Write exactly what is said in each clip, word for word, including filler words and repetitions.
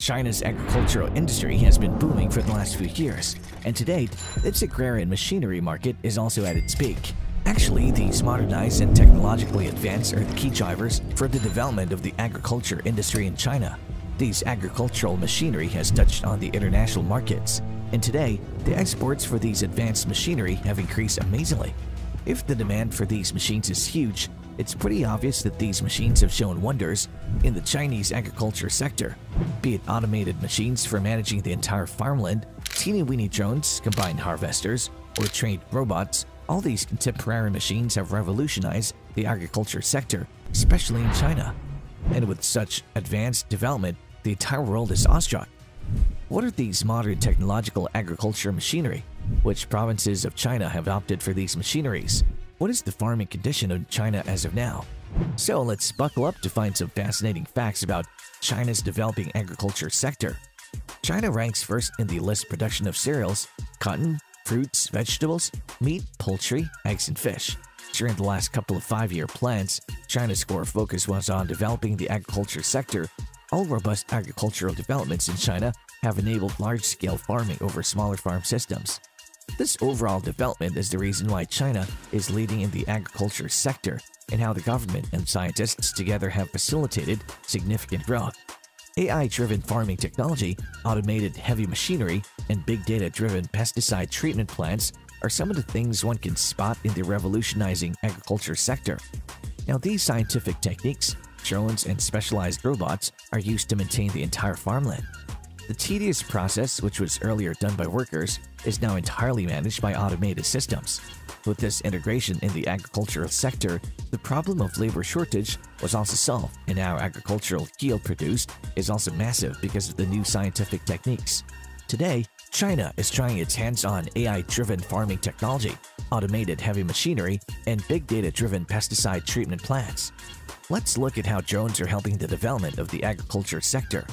China's agricultural industry has been booming for the last few years, and to date, its agrarian machinery market is also at its peak. Actually, these modernized and technologically advanced are the key drivers for the development of the agriculture industry in China. These agricultural machinery has touched on the international markets, and today, the exports for these advanced machinery have increased amazingly. If the demand for these machines is huge, it's pretty obvious that these machines have shown wonders in the Chinese agriculture sector, be it automated machines for managing the entire farmland, teeny-weeny drones, combined harvesters, or trained robots. All these contemporary machines have revolutionized the agriculture sector, especially in China. And with such advanced development, the entire world is awestruck. What are these modern technological agriculture machinery? Which provinces of China have opted for these machineries? What is the farming condition of China as of now? So let's buckle up to find some fascinating facts about China's developing agriculture sector. China ranks first in the list production of cereals, cotton, fruits, vegetables, meat, poultry, eggs, and fish. During the last couple of five-year plans, China's core focus was on developing the agriculture sector. All robust agricultural developments in China have enabled large-scale farming over smaller farm systems. This overall development is the reason why China is leading in the agriculture sector and how the government and scientists together have facilitated significant growth. A I-driven farming technology, automated heavy machinery, and big data-driven pesticide treatment plants are some of the things one can spot in the revolutionizing agriculture sector. Now, these scientific techniques, drones, and specialized robots are used to maintain the entire farmland. The tedious process, which was earlier done by workers, is now entirely managed by automated systems. With this integration in the agricultural sector, the problem of labor shortage was also solved, and now agricultural yield produced is also massive because of the new scientific techniques. Today, China is trying its hands on A I-driven farming technology, automated heavy machinery, and big data-driven pesticide treatment plants. Let's look at how drones are helping the development of the agriculture sector.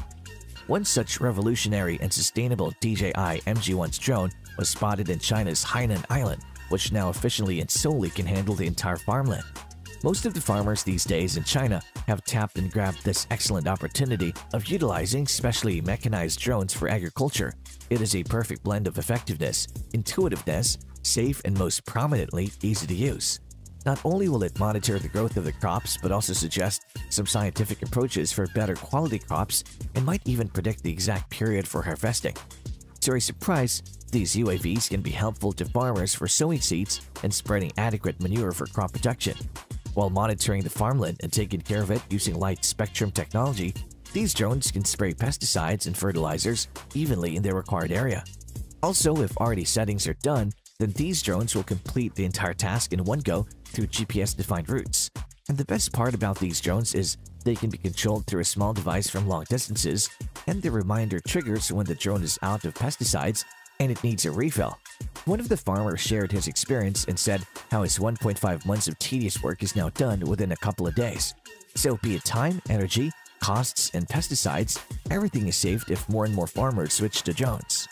One such revolutionary and sustainable D J I M G one's drone was spotted in China's Hainan Island, which now efficiently and solely can handle the entire farmland. Most of the farmers these days in China have tapped and grabbed this excellent opportunity of utilizing specially mechanized drones for agriculture. It is a perfect blend of effectiveness, intuitiveness, safe, and most prominently, easy to use. Not only will it monitor the growth of the crops, but also suggest some scientific approaches for better quality crops and might even predict the exact period for harvesting. To our surprise, these U A Vs can be helpful to farmers for sowing seeds and spreading adequate manure for crop production. While monitoring the farmland and taking care of it using light spectrum technology, these drones can spray pesticides and fertilizers evenly in their required area. Also, if already settings are done, then these drones will complete the entire task in one go through G P S-defined routes. And the best part about these drones is they can be controlled through a small device from long distances, and the reminder triggers when the drone is out of pesticides and it needs a refill. One of the farmers shared his experience and said how his one point five months of tedious work is now done within a couple of days. So be it time, energy, costs, and pesticides, everything is saved if more and more farmers switch to drones.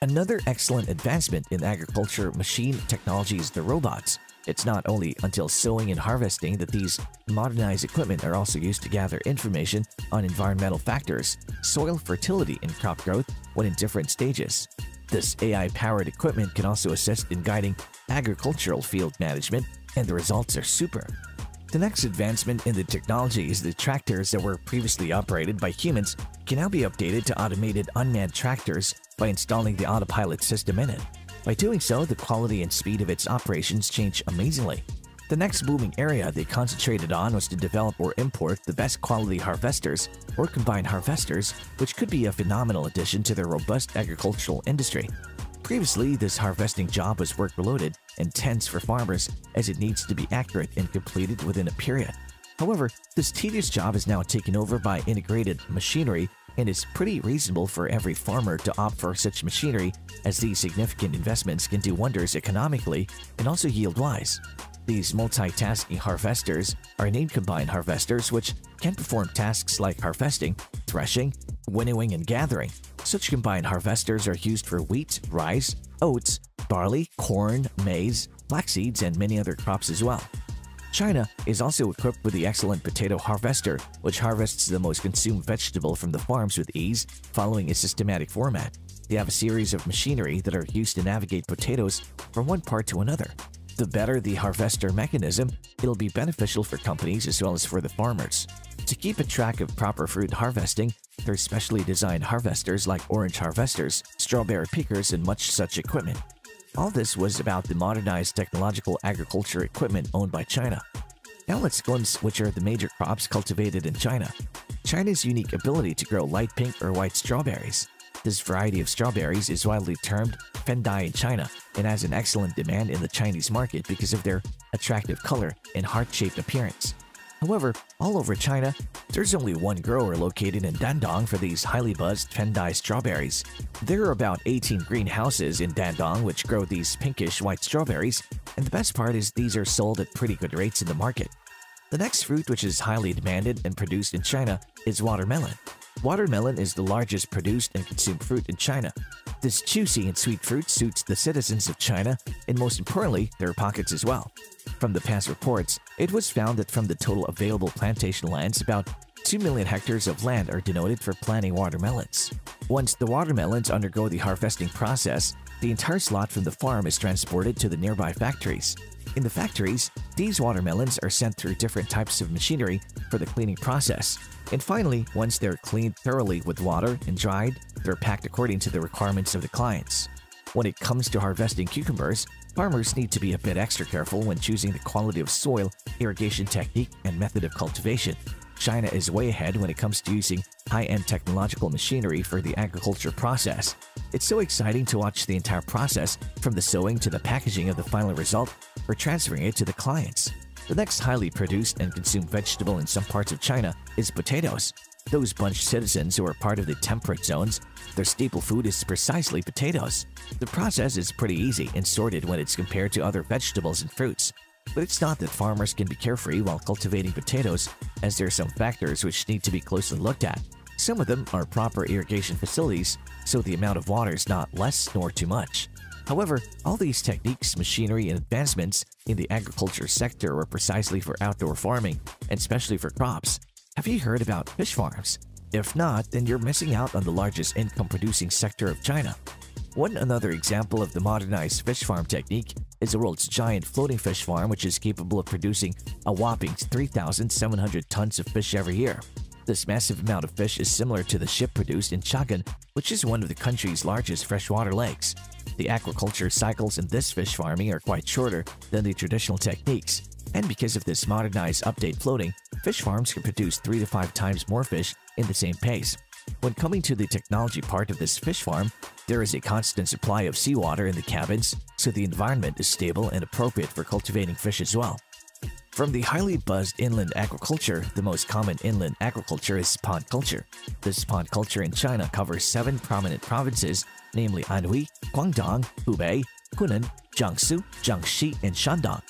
Another excellent advancement in agriculture machine technology is the robots. It's not only until sowing and harvesting that these modernized equipment are also used to gather information on environmental factors, soil fertility, and crop growth when in different stages. This A I-powered equipment can also assist in guiding agricultural field management, and the results are super. The next advancement in the technology is the tractors that were previously operated by humans can now be updated to automated unmanned tractors by installing the autopilot system in it. By doing so, the quality and speed of its operations change amazingly. The next booming area they concentrated on was to develop or import the best quality harvesters or combined harvesters, which could be a phenomenal addition to their robust agricultural industry. Previously, this harvesting job was work-related and tense for farmers as it needs to be accurate and completed within a period. However, this tedious job is now taken over by integrated machinery, and it's pretty reasonable for every farmer to opt for such machinery, as these significant investments can do wonders economically and also yield-wise. These multitasking harvesters are named combined harvesters, which can perform tasks like harvesting, threshing, winnowing, and gathering. Such combined harvesters are used for wheat, rice, oats, barley, corn, maize, flax seeds, and many other crops as well. China is also equipped with the excellent potato harvester, which harvests the most consumed vegetable from the farms with ease, following a systematic format. They have a series of machinery that are used to navigate potatoes from one part to another. The better the harvester mechanism, it'll be beneficial for companies as well as for the farmers. To keep a track of proper fruit harvesting, there's specially designed harvesters like orange harvesters, strawberry pickers, and much such equipment. All this was about the modernized technological agriculture equipment owned by China. Now let's glimpse which are the major crops cultivated in China. China's unique ability to grow light pink or white strawberries. This variety of strawberries is widely termed Fendai in China and has an excellent demand in the Chinese market because of their attractive color and heart-shaped appearance. However, all over China, there's only one grower located in Dandong for these highly buzzed Fendai strawberries. There are about eighteen greenhouses in Dandong which grow these pinkish white strawberries, and the best part is these are sold at pretty good rates in the market. The next fruit which is highly demanded and produced in China is watermelon. Watermelon is the largest produced and consumed fruit in China. This juicy and sweet fruit suits the citizens of China and, most importantly, their pockets as well. From the past reports, it was found that from the total available plantation lands, about two million hectares of land are denoted for planting watermelons. Once the watermelons undergo the harvesting process, the entire slot from the farm is transported to the nearby factories. In the factories, these watermelons are sent through different types of machinery for the cleaning process. And finally, once they're cleaned thoroughly with water and dried, they're packed according to the requirements of the clients. When it comes to harvesting cucumbers, farmers need to be a bit extra careful when choosing the quality of soil, irrigation technique, and method of cultivation. China is way ahead when it comes to using high-end technological machinery for the agriculture process. It's so exciting to watch the entire process, from the sowing to the packaging of the final result or transferring it to the clients. The next highly produced and consumed vegetable in some parts of China is potatoes. Those bunched citizens who are part of the temperate zones, their staple food is precisely potatoes. The process is pretty easy and sorted when it's compared to other vegetables and fruits. But it's not that farmers can be carefree while cultivating potatoes, as there are some factors which need to be closely looked at. Some of them are proper irrigation facilities, so the amount of water is not less nor too much. However, all these techniques, machinery, and advancements in the agriculture sector were precisely for outdoor farming, and especially for crops. Have you heard about fish farms? If not, then you're missing out on the largest income-producing sector of China. One another example of the modernized fish farm technique is the world's giant floating fish farm, which is capable of producing a whopping three thousand seven hundred tons of fish every year. This massive amount of fish is similar to the ship produced in Chagan, which is one of the country's largest freshwater lakes. The aquaculture cycles in this fish farming are quite shorter than the traditional techniques, and because of this modernized update floating, fish farms can produce three to five times more fish in the same pace. When coming to the technology part of this fish farm, there is a constant supply of seawater in the cabins, so the environment is stable and appropriate for cultivating fish as well. From the highly buzzed inland agriculture, the most common inland agriculture is pond culture. This pond culture in China covers seven prominent provinces, namely Anhui, Guangdong, Hubei, Hunan, Jiangsu, Jiangxi, and Shandong.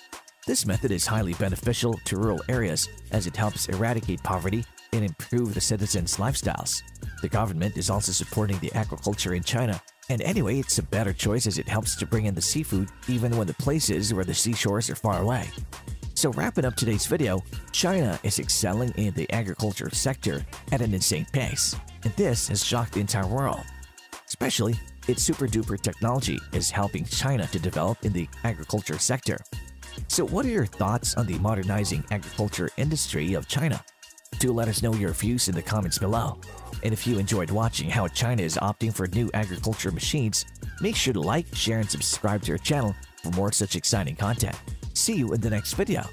This method is highly beneficial to rural areas as it helps eradicate poverty and improve the citizens' lifestyles. The government is also supporting the agriculture in China, and anyway, it's a better choice as it helps to bring in the seafood even when the places where the seashores are far away. So wrapping up today's video, China is excelling in the agriculture sector at an insane pace, and this has shocked the entire world. Especially, its super-duper technology is helping China to develop in the agriculture sector. So what are your thoughts on the modernizing agriculture industry of China? Do let us know your views in the comments below. And if you enjoyed watching how China is opting for new agriculture machines, make sure to like, share, and subscribe to our channel for more such exciting content. See you in the next video.